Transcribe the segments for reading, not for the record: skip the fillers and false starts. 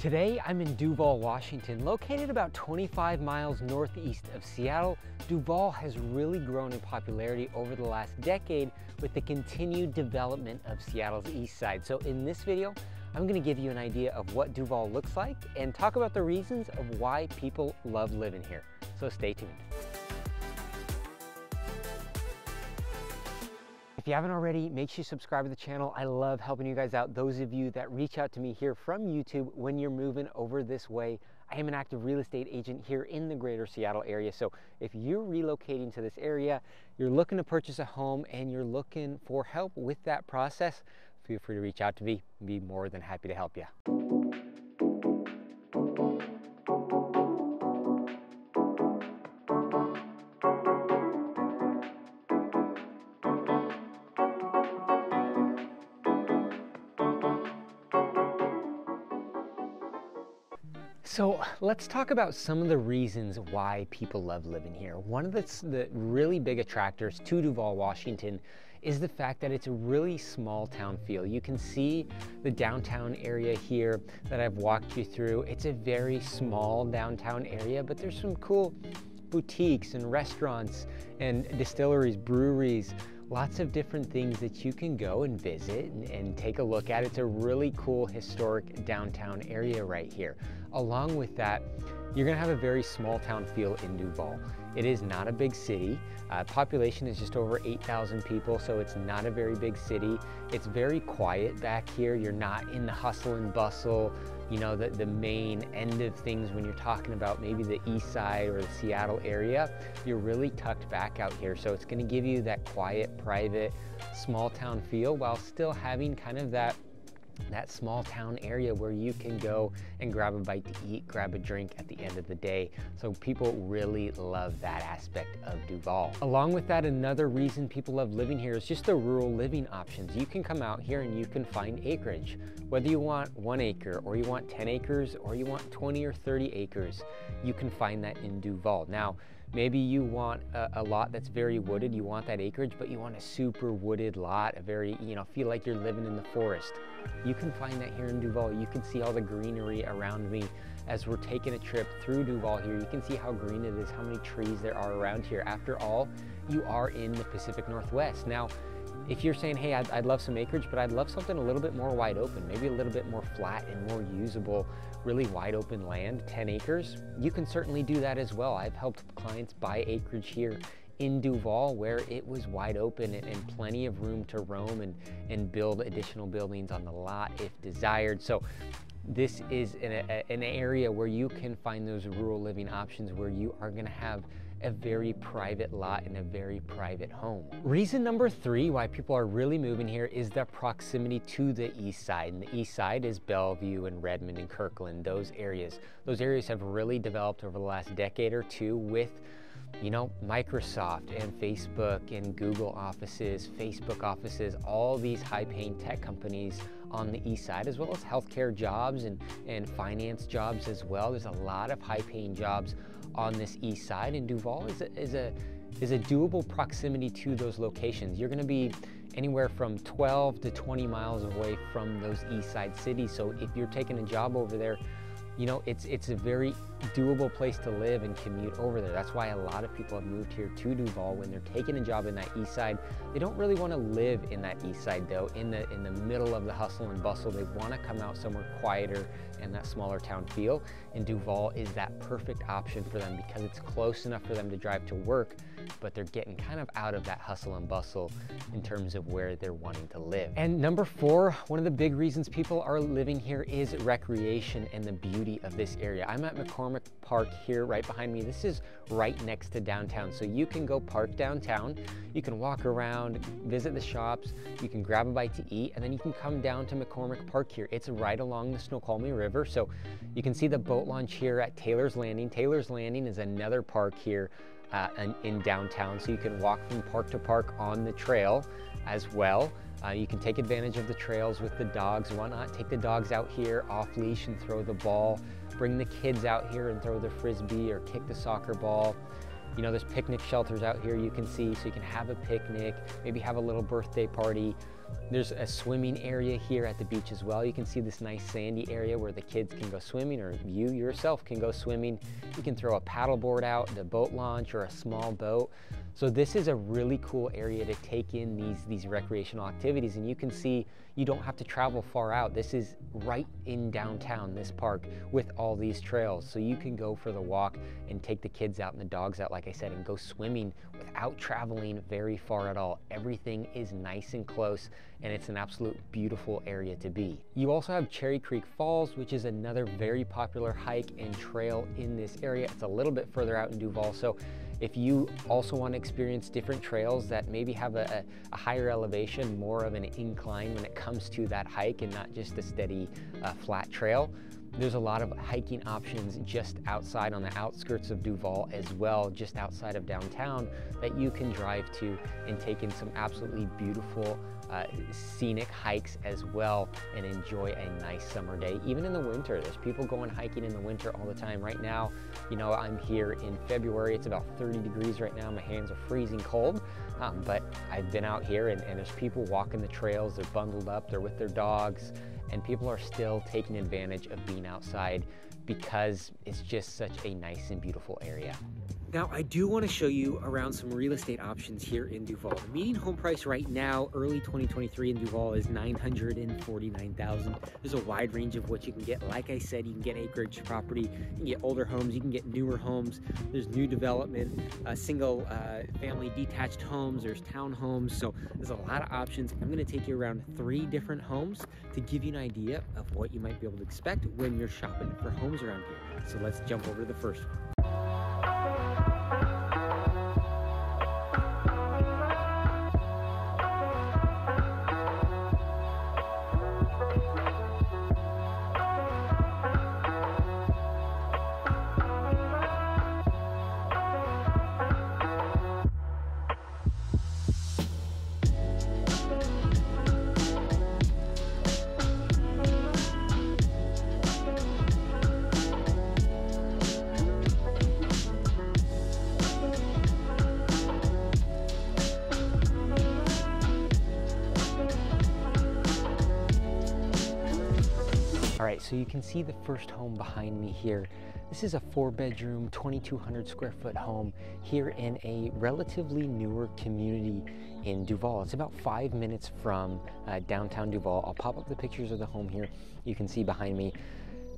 Today I'm in Duvall, Washington. Located about 25 miles northeast of Seattle, Duvall has really grown in popularity over the last decade with the continued development of Seattle's east side. So in this video, I'm going to give you an idea of what Duvall looks like and talk about the reasons of why people love living here. So stay tuned. If you haven't already, make sure you subscribe to the channel. I love helping you guys out. Those of you that reach out to me here from YouTube when you're moving over this way, I am an active real estate agent here in the greater Seattle area. So if you're relocating to this area, you're looking to purchase a home and you're looking for help with that process, feel free to reach out to me. I'd be more than happy to help you. So let's talk about some of the reasons why people love living here. One of the really big attractors to Duvall, Washington is the fact that it's a really small town feel. You can see the downtown area here that I've walked you through. It's a very small downtown area, but there's some cool boutiques and restaurants and distilleries, breweries, lots of different things that you can go and visit and take a look at. It's a really cool historic downtown area right here. Along with that, you're gonna have a very small town feel in Duvall. It is not a big city. Population is just over 8,000 people, so it's not a very big city. It's very quiet back here. You're not in the hustle and bustle, you know, the main end of things when you're talking about maybe the east side or the Seattle area. You're really tucked back out here, so it's gonna give you that quiet, private, small town feel while still having kind of that small town area where you can go and grab a bite to eat, grab a drink at the end of the day. So people really love that aspect of Duvall. Along with that, another reason people love living here is just the rural living options. You can come out here and you can find acreage, whether you want 1 acre or you want 10 acres or you want 20 or 30 acres, you can find that in Duvall. Now, maybe you want a lot that's very wooded, you want that acreage, but you want a super wooded lot, a very, you know, feel like you're living in the forest. You can find that here in Duvall. You can see all the greenery around me as we're taking a trip through Duvall here. You can see how green it is, how many trees there are around here. After all, you are in the Pacific Northwest. Now, if you're saying, hey, I'd love some acreage, but I'd love something a little bit more wide open, maybe a little bit more flat and more usable, really wide open land, 10 acres, you can certainly do that as well. I've helped clients buy acreage here in Duvall where it was wide open and plenty of room to roam and build additional buildings on the lot if desired. So this is an area where you can find those rural living options where you are gonna have a very private lot and a very private home. Reason number 3 why people are really moving here is the proximity to the east side. And the east side is Bellevue and Redmond and Kirkland, those areas. Those areas have really developed over the last decade or two with, you know, Microsoft and Facebook and Google offices, Facebook offices, all these high-paying tech companies on the east side, as well as healthcare jobs and finance jobs as well. There's a lot of high-paying jobs on this east side, and Duvall is a doable proximity to those locations. You're gonna be anywhere from 12 to 20 miles away from those east side cities, so if you're taking a job over there, you know, it's a very doable place to live and commute over there. That's why a lot of people have moved here to Duvall when they're taking a job in that east side. They don't really want to live in that east side though, in the middle of the hustle and bustle. They want to come out somewhere quieter and that smaller town feel. And Duvall is that perfect option for them because it's close enough for them to drive to work, but they're getting kind of out of that hustle and bustle in terms of where they're wanting to live. And number 4, one of the big reasons people are living here is recreation and the beauty of this area. I'm at McCormick Park here right behind me. This is right next to downtown. So you can go park downtown, you can walk around, visit the shops, you can grab a bite to eat, and then you can come down to McCormick Park here. It's right along the Snoqualmie River. So you can see the boat launch here at Taylor's Landing. Taylor's Landing is another park here in downtown, so you can walk from park to park on the trail as well. You can take advantage of the trails with the dogs. Why not take the dogs out here off leash and throw the ball? Bring the kids out here and throw the frisbee or kick the soccer ball. You know, there's picnic shelters out here you can see, so you can have a picnic, maybe have a little birthday party. There's a swimming area here at the beach as well. You can see this nice sandy area where the kids can go swimming, or you yourself can go swimming. You can throw a paddleboard out, the boat launch, or a small boat. So this is a really cool area to take in these recreational activities. And you can see you don't have to travel far out. This is right in downtown, this park, with all these trails. So you can go for the walk and take the kids out and the dogs out, like I said, and go swimming without traveling very far at all. Everything is nice and close, and it's an absolute beautiful area to be. You also have Cherry Creek Falls, which is another very popular hike and trail in this area. It's a little bit further out in Duvall, so if you also want to experience different trails that maybe have a higher elevation, more of an incline when it comes to that hike and not just a steady flat trail, there's a lot of hiking options just outside on the outskirts of Duvall as well, just outside of downtown, that you can drive to and take in some absolutely beautiful scenic hikes as well and enjoy a nice summer day. Even in the winter, there's people going hiking in the winter all the time. Right now, you know, I'm here in February. It's about 30 degrees right now. My hands are freezing cold, but I've been out here and there's people walking the trails. They're bundled up, they're with their dogs, and people are still taking advantage of being outside because it's just such a nice and beautiful area. Now, I do want to show you around some real estate options here in Duvall. The median home price right now, early 2023 in Duvall, is $949,000. There's a wide range of what you can get. Like I said, you can get acreage property, you can get older homes, you can get newer homes. There's new development, single family detached homes, there's townhomes. So there's a lot of options. I'm going to take you around 3 different homes to give you an idea of what you might be able to expect when you're shopping for homes around here. So let's jump over to the first one. So you can see the first home behind me here. This is a 4-bedroom, 2,200 square foot home here in a relatively newer community in Duvall. It's about 5 minutes from downtown Duvall. I'll pop up the pictures of the home here. You can see behind me.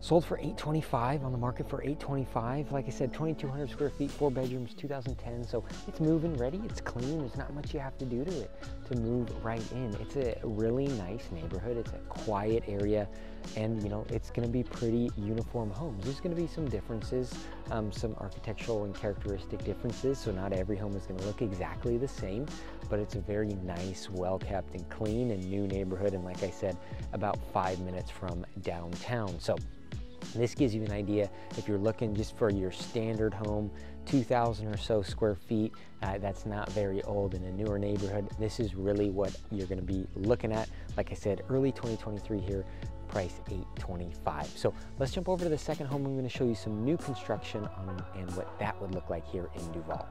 Sold for $825, on the market for $825. Like I said, 2,200 square feet, 4 bedrooms, 2010. So it's moving ready, it's clean. There's not much you have to do to it to move right in. It's a really nice neighborhood. It's a quiet area. And you know, it's gonna be pretty uniform homes. There's gonna be some differences, some architectural and characteristic differences, so not every home is gonna look exactly the same, but it's a very nice, well-kept and clean and new neighborhood, and like I said, about 5 minutes from downtown. So this gives you an idea if you're looking just for your standard home, 2,000 or so square feet, that's not very old in a newer neighborhood. This is really what you're gonna be looking at. Like I said, early 2023 here, price $825. So let's jump over to the second home. I'm gonna show you some new construction on and what that would look like here in Duvall.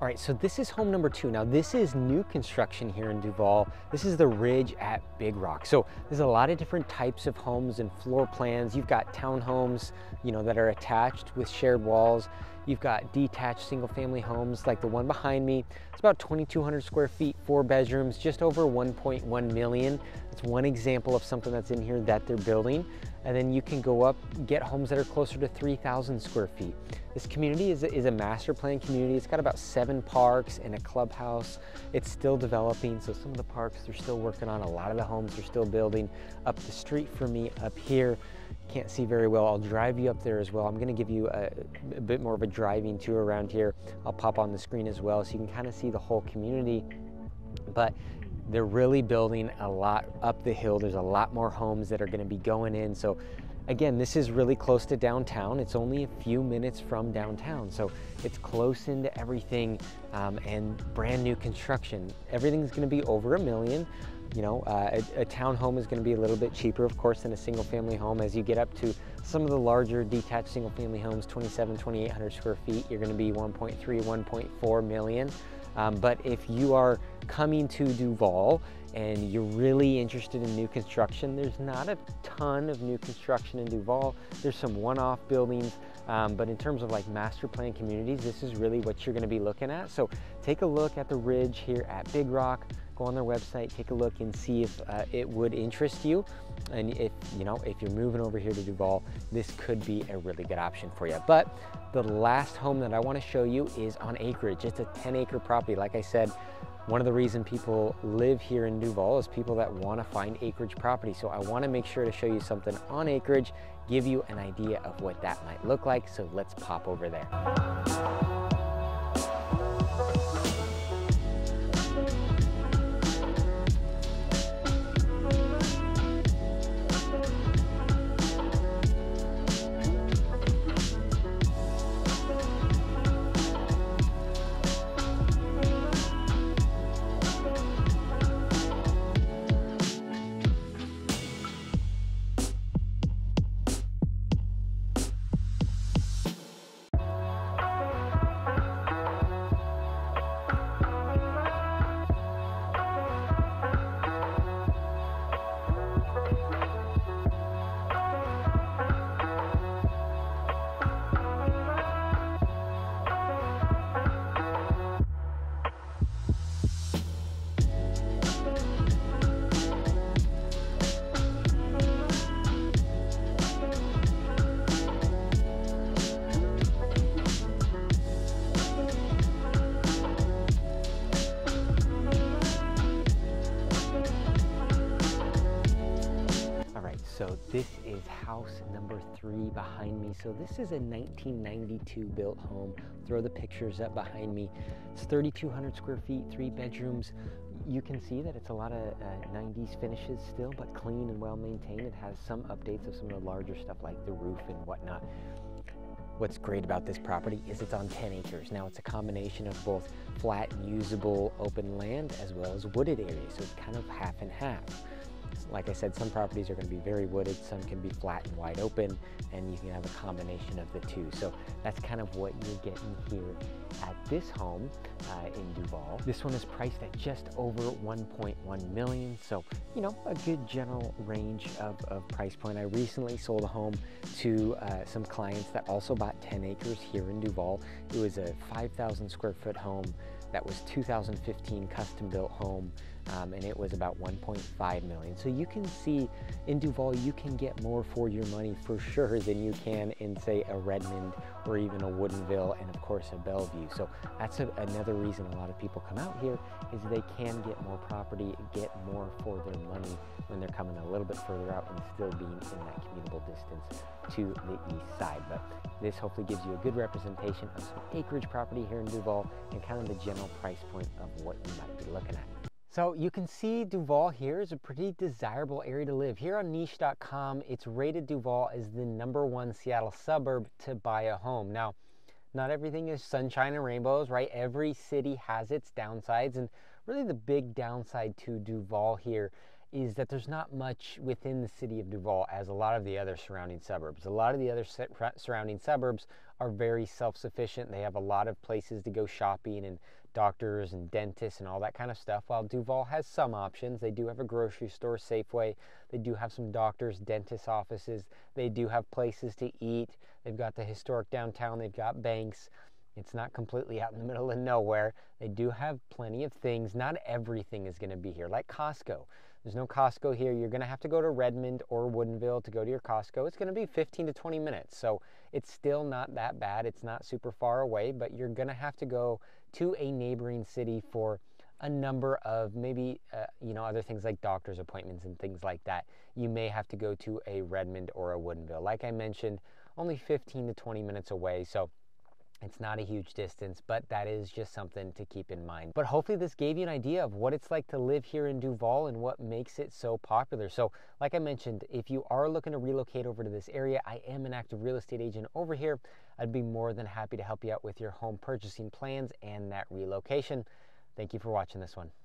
All right, so this is home number 2. Now this is new construction here in Duvall. This is the Ridge at Big Rock. So there's a lot of different types of homes and floor plans. You've got townhomes, you know, that are attached with shared walls. You've got detached single-family homes like the one behind me. It's about 2,200 square feet, 4 bedrooms, just over 1.1 million. That's one example of something that's in here that they're building. And then you can go up, get homes that are closer to 3,000 square feet. This community is a master plan community. It's got about 7 parks and a clubhouse. It's still developing, so some of the parks they're still working on. A lot of the homes they're still building. Up the street from me, up here, can't see very well. I'll drive you up there as well. I'm gonna give you a bit more of a driving tour around here. I'll pop on the screen as well so you can kind of see the whole community. But they're really building a lot up the hill. There's a lot more homes that are going to be going in. So again, this is really close to downtown. It's only a few minutes from downtown. So it's close into everything and brand new construction. Everything's going to be over $1 million. You know, a townhome is going to be a little bit cheaper, of course, than a single family home. As you get up to some of the larger detached single family homes, 2,800 square feet, you're going to be 1.3, 1.4 million. But if you are coming to Duvall and you're really interested in new construction, there's not a ton of new construction in Duvall. There's some one-off buildings, but in terms of like master plan communities, this is really what you're gonna be looking at. So take a look at the Ridge here at Big Rock, go on their website, take a look and see if it would interest you. And if, you know, if you're moving over here to Duvall, this could be a really good option for you. But the last home that I wanna show you is on acreage. It's a 10-acre property. Like I said, one of the reasons people live here in Duvall is people that want to find acreage property. So I want to make sure to show you something on acreage, give you an idea of what that might look like. So let's pop over there. So this is house number 3 behind me. So this is a 1992 built home. Throw the pictures up behind me. It's 3,200 square feet, 3 bedrooms. You can see that it's a lot of 90s finishes still, but clean and well maintained. It has some updates of some of the larger stuff like the roof and whatnot. What's great about this property is it's on 10 acres. Now it's a combination of both flat, usable, open land, as well as wooded areas. So it's kind of half and half. Like I said, some properties are going to be very wooded, some can be flat and wide open, and you can have a combination of the two. So that's kind of what you're getting here at this home in Duvall. This one is priced at just over 1.1 million. So, you know, a good general range of price point. I recently sold a home to some clients that also bought 10 acres here in Duvall. It was a 5,000 square foot home that was 2015 custom built home. And it was about 1.5 million. So you can see in Duvall, you can get more for your money for sure than you can in, say, a Redmond or even a Woodinville and, of course, a Bellevue. So that's another reason a lot of people come out here is they can get more property, get more for their money when they're coming a little bit further out and still being in that commutable distance to the east side. But this hopefully gives you a good representation of some acreage property here in Duvall and kind of the general price point of what you might be looking at. So you can see Duvall here is a pretty desirable area to live. Here on niche.com, it's rated Duvall as the #1 Seattle suburb to buy a home. Now, not everything is sunshine and rainbows, right? Every city has its downsides, and really the big downside to Duvall here is that there's not much within the city of Duvall as a lot of the other surrounding suburbs. A lot of the other surrounding suburbs are very self-sufficient. They have a lot of places to go shopping and doctors and dentists and all that kind of stuff, while Duvall has some options. They do have a grocery store, Safeway. They do have some doctors, dentist offices. They do have places to eat. They've got the historic downtown. They've got banks. It's not completely out in the middle of nowhere. They do have plenty of things. Not everything is going to be here, like Costco. There's no Costco here. You're going to have to go to Redmond or Woodinville to go to your Costco. It's going to be 15 to 20 minutes, so it's still not that bad. It's not super far away, but you're going to have to go to a neighboring city for a number of maybe, other things like doctor's appointments and things like that. You may have to go to a Redmond or a Woodinville. Like I mentioned, only 15 to 20 minutes away, so it's not a huge distance, but that is just something to keep in mind. But hopefully this gave you an idea of what it's like to live here in Duvall and what makes it so popular. So like I mentioned, if you are looking to relocate over to this area, I am an active real estate agent over here. I'd be more than happy to help you out with your home purchasing plans and that relocation. Thank you for watching this one.